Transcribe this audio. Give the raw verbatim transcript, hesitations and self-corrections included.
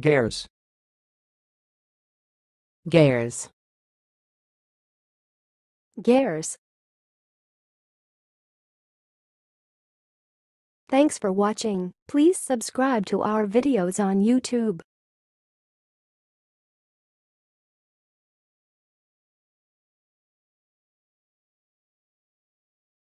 Gair's. Gair's. Gair's. Thanks for watching. Please subscribe to our videos on YouTube.